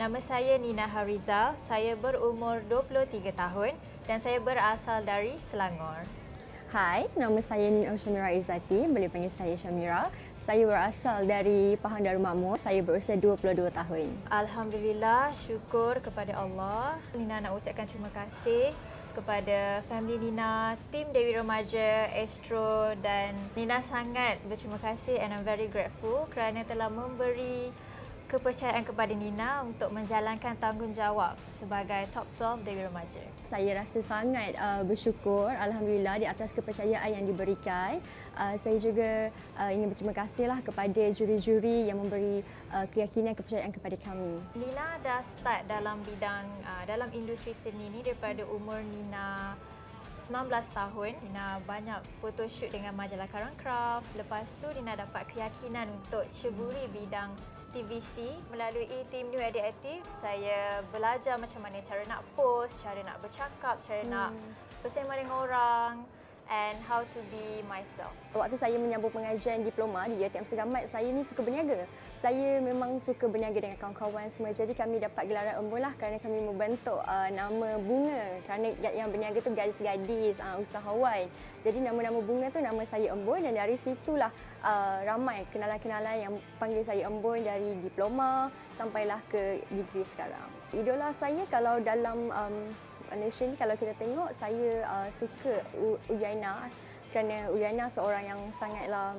Nama saya Nynaa Rizal, saya berumur 23 tahun dan saya berasal dari Selangor. Hai, nama saya Nynaa Syamira Izzati, boleh panggil saya Syamira. Saya berasal dari Pahang Darul Makmur, saya berusia 22 tahun. Alhamdulillah, syukur kepada Allah. Nina nak ucapkan terima kasih kepada family Nina, tim Dewi Remaja, Astro dan Nina sangat berterima kasih and I'm very grateful kerana telah memberi kepercayaan kepada Nina untuk menjalankan tanggungjawab sebagai Top 12 Dewi Remaja. Saya rasa sangat bersyukur, Alhamdulillah, di atas kepercayaan yang diberikan. Saya juga ingin berterima kasihlah kepada juri-juri yang memberi keyakinan kepercayaan kepada kami. Nina dah start dalam industri seni ini daripada umur Nina 19 tahun. Nina banyak photoshoot dengan majalah Karangcraft. Selepas tu Nina dapat keyakinan untuk ceburi bidang TVC. Melalui tim New Adaptive, saya belajar macam mana cara nak post, cara nak bercakap, cara nak bersama dengan orang and how to be myself. Waktu saya menyambung pengajian diploma di UTM Segamat, saya ni suka berniaga. Saya memang suka berniaga dengan kawan-kawan semua. Jadi kami dapat gelaran embun lah kerana kami membentuk nama bunga. Kerana yang berniaga tu gadis-gadis, usahawan. Jadi nama-nama bunga tu nama saya embun dan dari situlah ramai kenalan-kenalan yang panggil saya embun dari diploma sampailah ke degree sekarang. Idola saya kalau dalam Malaysia ni kalau kita tengok, saya suka Uliana kerana Uliana seorang yang sangatlah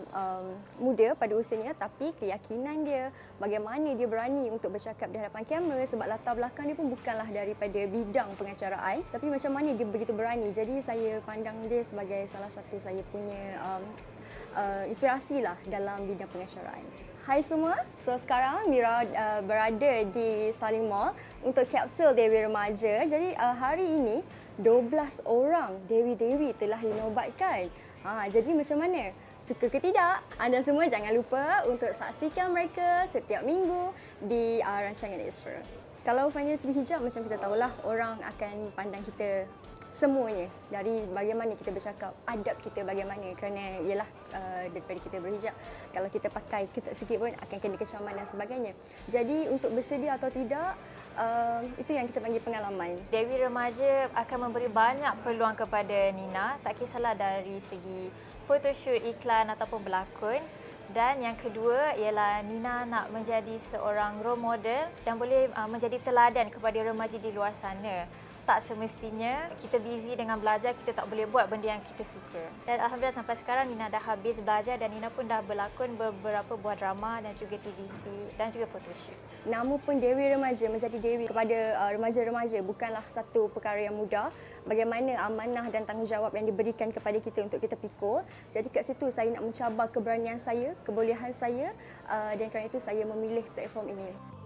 muda pada usianya tapi keyakinan dia, bagaimana dia berani untuk bercakap di hadapan kamera sebab latar belakang dia pun bukanlah daripada bidang pengacaraan tapi macam mana dia begitu berani. Jadi saya pandang dia sebagai salah satu saya punya inspirasi lah dalam bidang pengacaraan. Hai semua, so sekarang Mira berada di Starling Mall untuk kapsul Dewi Remaja. Jadi hari ini 12 orang Dewi-Dewi telah dinobatkan. Jadi macam mana? Suka ke tidak? Anda semua jangan lupa untuk saksikan mereka setiap minggu di rancangan Extra. Kalau panggil segi hijab, macam kita tahulah orang akan pandang kita semuanya dari bagaimana kita bercakap, adab kita bagaimana kerana ialah daripada kita berhijab, kalau kita pakai ketat sikit pun akan kena kecaman dan sebagainya. Jadi untuk bersedia atau tidak, itu yang kita panggil pengalaman. Dewi Remaja akan memberi banyak peluang kepada Nina, tak kisahlah dari segi photoshoot, iklan ataupun berlakon. Dan yang kedua ialah Nina nak menjadi seorang role model dan boleh menjadi teladan kepada remaja di luar sana. Tak semestinya kita busy dengan belajar, kita tak boleh buat benda yang kita suka. Dan Alhamdulillah sampai sekarang Nina dah habis belajar dan Nina pun dah berlakon beberapa buah drama dan juga TVC dan juga photoshoot. Nama pun Dewi Remaja, menjadi Dewi kepada remaja-remaja bukanlah satu perkara yang mudah. Bagaimana amanah dan tanggungjawab yang diberikan kepada kita untuk kita pikul. Jadi kat situ saya nak mencabar keberanian saya, kebolehan saya dan kerana itu saya memilih platform ini.